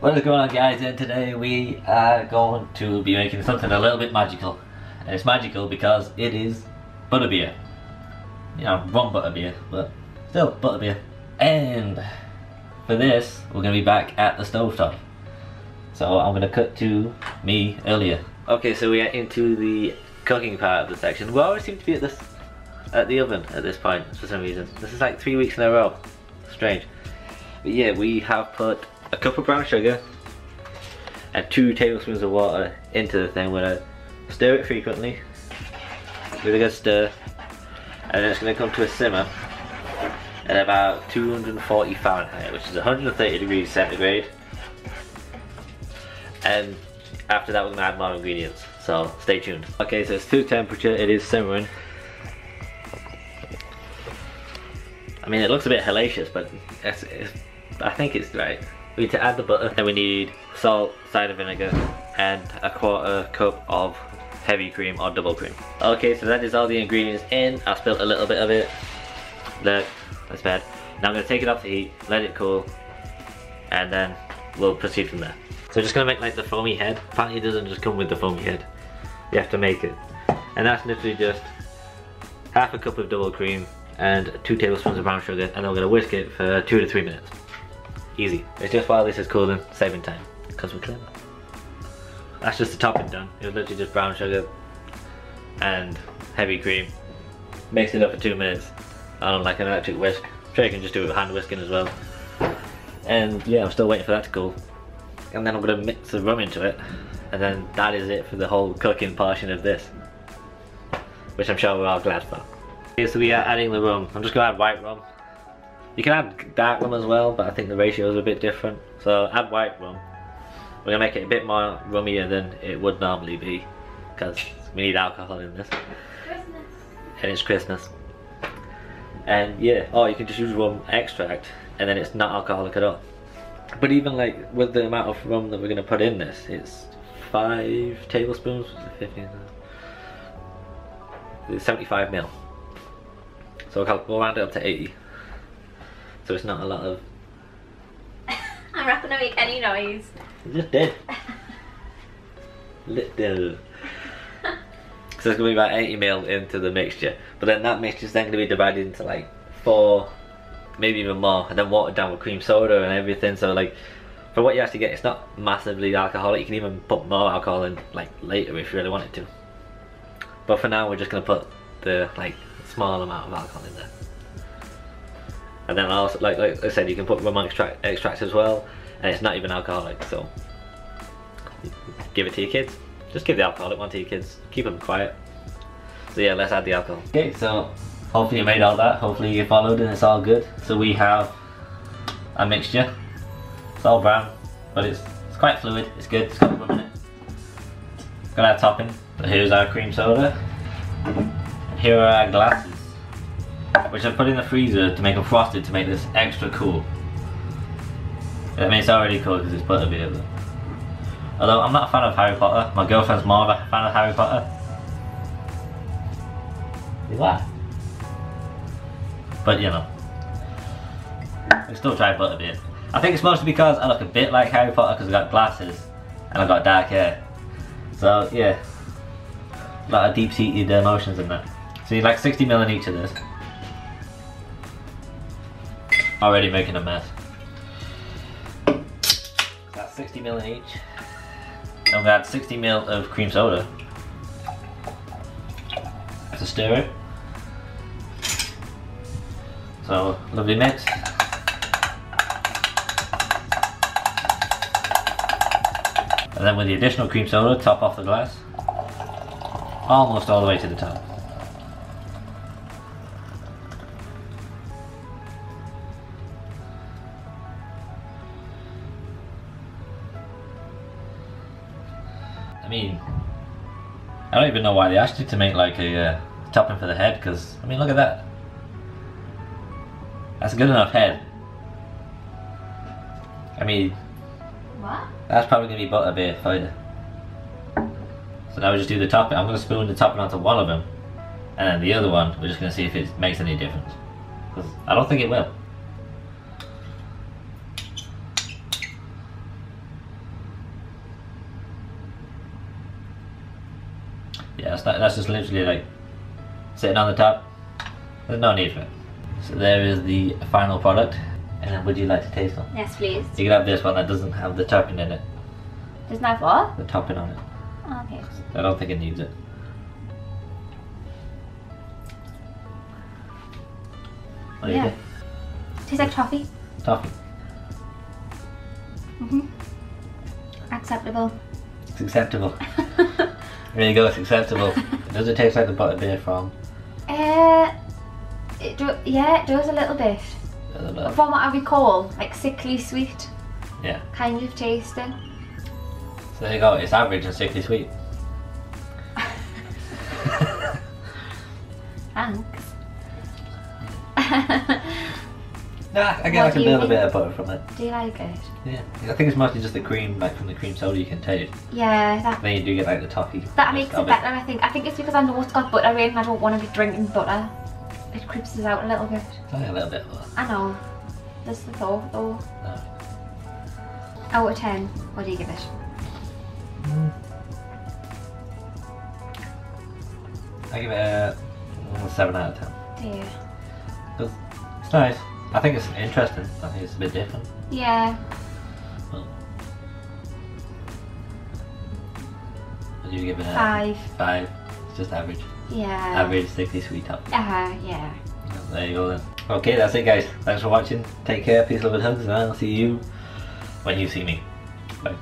What is going on, guys? And today we are going to be making something a little bit magical. And it's magical because it is butterbeer. You know, wrong butterbeer, but still butterbeer. And for this, we're going to be back at the stovetop. So I'm going to cut to me earlier. Okay, so we are into the cooking part of the section. We always seem to be at the oven at this point for some reason. This is like 3 weeks in a row. Strange. But yeah, we have put a cup of brown sugar and 2 tablespoons of water into the thing. We're going to stir it frequently with a good stir, and then it's going to come to a simmer at about 240 Fahrenheit, which is 130 degrees centigrade. And after that we're going to add more ingredients, so stay tuned. Okay, so it's through temperature, it is simmering. I mean, it looks a bit hellacious, but I think it's right. We need to add the butter, then we need salt, cider vinegar, and 1/4 cup of heavy cream or double cream. Okay, so that is all the ingredients in. I spilled a little bit of it. Look, that's bad. Now I'm going to take it off the heat, let it cool, and then we'll proceed from there. So we're just going to make like the foamy head. Apparently it doesn't just come with the foamy head. You have to make it. And that's literally just 1/2 cup of double cream and 2 tablespoons of brown sugar, and then we're going to whisk it for 2 to 3 minutes. Easy. It's just while this is cooling, saving time, because we're clever. That's just the topping done. It was literally just brown sugar and heavy cream. Mix it up for 2 minutes on like an electric whisk. I'm sure you can just do it with hand whisking as well. And yeah, I'm still waiting for that to cool. And then I'm going to mix the rum into it, and then that is it for the whole cooking portion of this, which I'm sure we're all glad for. Okay, so we are adding the rum. I'm just going to add white rum. You can add dark rum as well, but I think the ratios are a bit different. So add white rum. We're going to make it a bit more rummier than it would normally be, because we need alcohol in this. Christmas. And it's Christmas. And yeah, or you can just use rum extract, and then it's not alcoholic at all. But even like with the amount of rum that we're going to put in this, it's 5 tablespoons, 15, 75 mil. So we'll round it up to 80. So it's not a lot of... I'm not going to make any noise. You just did. Little. So it's going to be about 80 mil into the mixture. But then that mixture is then going to be divided into like 4, maybe even more, and then watered down with cream soda and everything. So like, for what you actually get, it's not massively alcoholic. You can even put more alcohol in like later if you really wanted to. But for now, we're just going to put the like small amount of alcohol in there. And then also, like I said, you can put rum extract as well, and it's not even alcoholic, so give it to your kids. Just give the alcoholic one to your kids, keep them quiet. So yeah, let's add the alcohol. Okay, so hopefully you made all that, hopefully you followed and it's all good. So we have a mixture. It's all brown, but it's quite fluid, it's good, it's got rum in it. It's got our topping, but here's our cream soda. And here are our glasses, which I've put in the freezer to make them frosted to make this extra cool. I mean, it's already cool because it's butterbeer, though. Although I'm not a fan of Harry Potter, my girlfriend's more of a fan of Harry Potter. What? But you know, I still try butterbeer. I think it's mostly because I look a bit like Harry Potter because I got glasses and I got dark hair. So yeah, a lot of deep-seated emotions in that. So you like 60 mil in each of this. Already making a mess. That's 60 mil in each. And we've got 60 mil of cream soda. To stir it. So, lovely mix. And then with the additional cream soda, top off the glass. Almost all the way to the top. I mean, I don't even know why they asked you to make like a topping for the head, because I mean, look at that. That's a good enough head. I mean, what? That's probably gonna be butterbeer for you. So now we just do the topping. I'm gonna spoon the topping onto one of them, and then the other one we're just gonna see if it makes any difference, because I don't think it will. that's just literally like sitting on the top. There's no need for it. So there is the final product. And would you like to taste one? Yes, please. You can have this one that doesn't have the topping in it. Doesn't have what? The topping on it. Oh, okay. I don't think it needs it. What do you think? Tastes like toffee. Toffee. Mm-hmm. Acceptable. It's acceptable. There you go, it's acceptable. Does it taste like the butterbeer from? Yeah, it does a little bit. From what I recall, like sickly sweet. Yeah. Kind of tasting. So there you go, it's average and sickly sweet. Thanks. Nah, I get like a little bit of butter from it. Do you like it? Yeah. I think it's mostly just the cream, like from the cream soda you can taste. Yeah. Then you do get like the toffee. That makes it better, I think. I think it's because I know it's got butter in and I don't want to be drinking butter. It creeps us out a little bit. It's only a little bit more. I know. That's the thought though. No. Out of 10, what do you give it? I give it a 7 out of 10. Yeah. It's nice. I think it's interesting. I think it's a bit different. Yeah. Well, what do you give it a 5? 5. It's just average. Yeah. Average sickly sweet top. Yeah. There you go then. Okay, that's it guys. Thanks for watching. Take care, peace, love and hugs, and I'll see you when you see me. Bye.